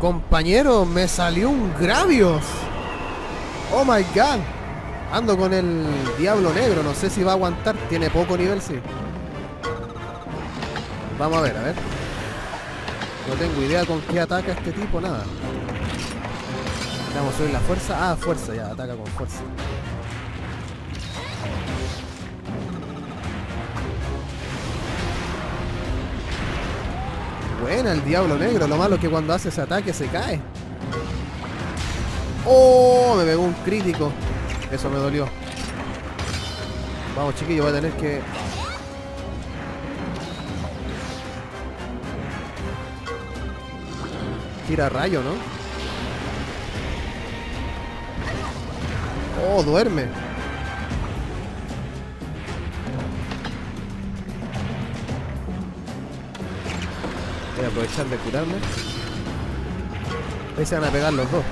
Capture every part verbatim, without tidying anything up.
Compañero, me salió un Gravios. Oh my god. Ando con el Diablo negro. No sé si va a aguantar. Tiene poco nivel, sí. Vamos a ver, a ver. No tengo idea con qué ataca este tipo, nada. Vamos a subir la fuerza. Ah, fuerza, ya, ataca con fuerza. Buena el Diablo negro, lo malo es que cuando hace ese ataque se cae. Oh, me pegó un crítico. Eso me dolió. Vamos, chiquillo, voy a tener que... Tira rayo, ¿no? Oh, duerme. Voy a aprovechar de curarme. Ahí se van a pegar los dos.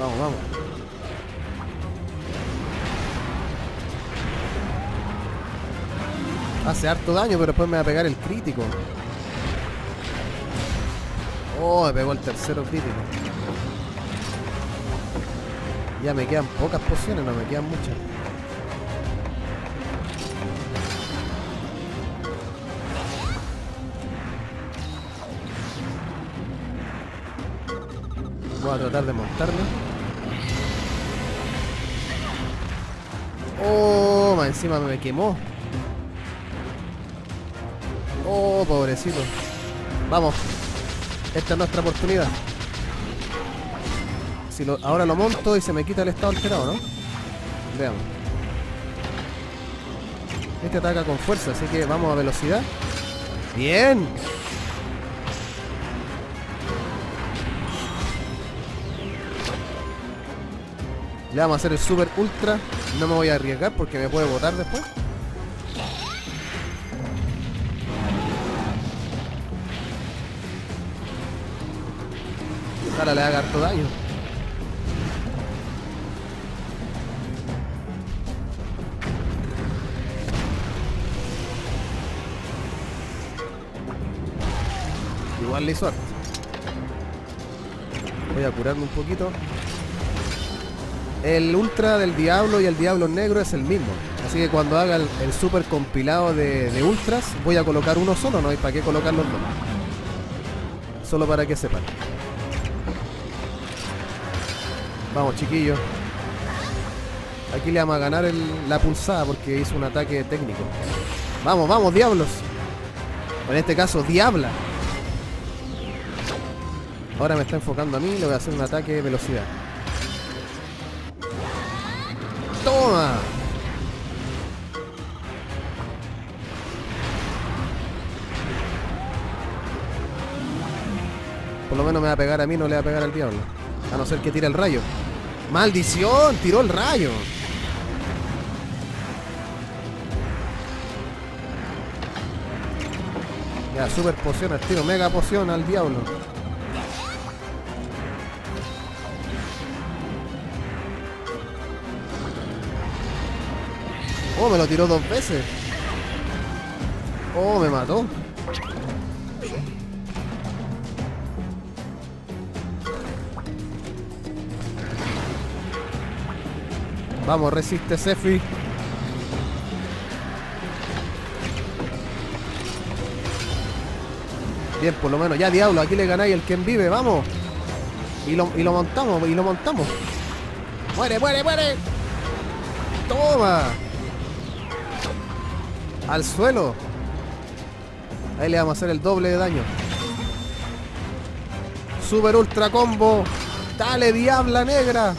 Vamos, vamos. Hace harto daño, pero después me va a pegar el crítico. Oh, me pegó el tercero crítico. Ya me quedan pocas pociones, no me quedan muchas. Voy a tratar de montarme. Oh, más encima me quemó. Oh, pobrecito. Vamos. Esta es nuestra oportunidad. Si lo, ahora lo monto y se me quita el estado alterado, ¿no? Veamos. Este ataca con fuerza, así que vamos a velocidad. ¡Bien! Le vamos a hacer el super ultra. No me voy a arriesgar porque me puede botar después. Ojalá le haga harto daño. Igual le hizo harto. Voy a curarme un poquito. El ultra del Diablo y el Diablo negro es el mismo. Así que cuando haga el, el super compilado de, de ultras, voy a colocar uno solo, no hay para qué colocar los dos. Solo para que sepan. Vamos, chiquillos. Aquí le vamos a ganar el, la pulsada porque hizo un ataque técnico. Vamos, vamos, diablos. En este caso, diabla. Ahora me está enfocando a mí. Le voy a hacer un ataque de velocidad. ¡Toma! Por lo menos me va a pegar a mí, no le va a pegar al diablo. A no ser que tire el rayo. ¡Maldición! ¡Tiró el rayo! Ya, super poción al tiro. Mega poción al diablo. Oh, me lo tiró dos veces. Oh, me mató. Vamos, resiste Sefi. Bien, por lo menos. Ya, diablo, aquí le ganáis el quien vive, vamos. Y lo, y lo montamos, y lo montamos. ¡Muere, muere, muere! ¡Toma! Al suelo. Ahí le vamos a hacer el doble de daño. Super ultra combo. Dale, diabla negra.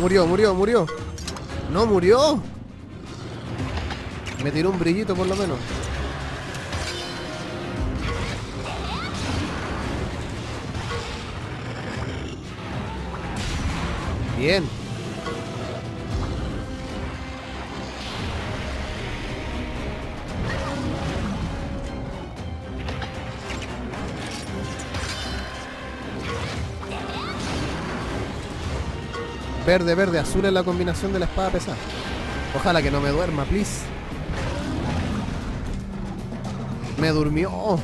Murió, murió, murió. No murió. Me tiró un brillito por lo menos. Bien. Verde, verde, azul es la combinación de la espada pesada. Ojalá que no me duerma, please. Me durmió.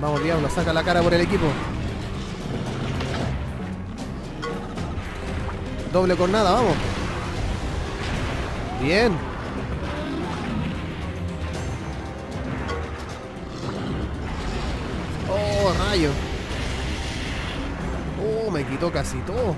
Vamos, Diablo, saca la cara por el equipo. Doble cornada, vamos. Bien. Oh, rayo. Oh, me quitó casi todo.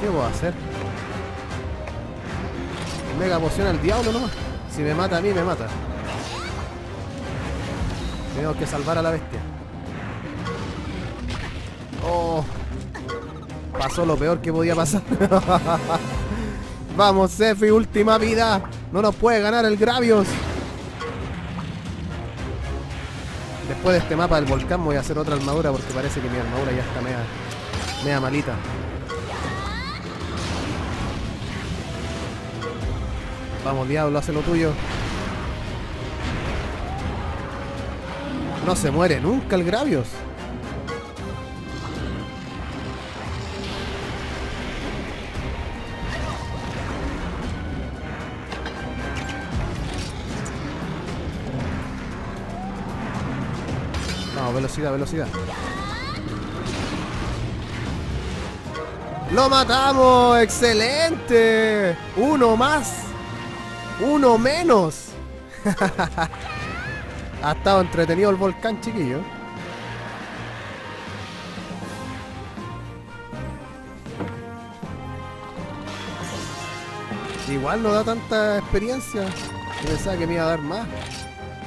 ¿Qué voy a hacer? Mega poción al diablo nomás. Si me mata a mí, me mata. Tengo que salvar a la bestia. Oh. Pasó lo peor que podía pasar. Vamos, Sefi, última vida. No nos puede ganar el Gravios. Después de este mapa del volcán voy a hacer otra armadura, porque parece que mi armadura ya está media, media malita. Vamos, Diablo, haz lo tuyo. No se muere nunca el Gravios. Vamos, velocidad, velocidad. ¡Lo matamos! ¡Excelente! ¡Uno más! ¡Uno menos! Ha estado entretenido el volcán, chiquillo. Igual no da tanta experiencia. Pensaba que me iba a dar más.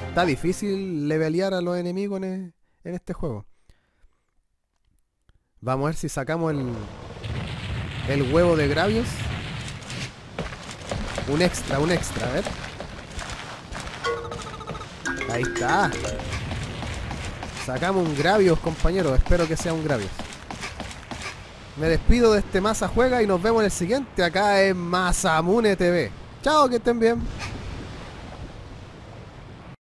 Está difícil levelear a los enemigos en, el, en este juego. Vamos a ver si sacamos el, el huevo de Gravios. Un extra, un extra, a ver. Ahí está. Sacamos un Gravios, compañeros. Espero que sea un Gravios. Me despido de este Masa Juega y nos vemos en el siguiente acá en Masamune T V. Chao, que estén bien.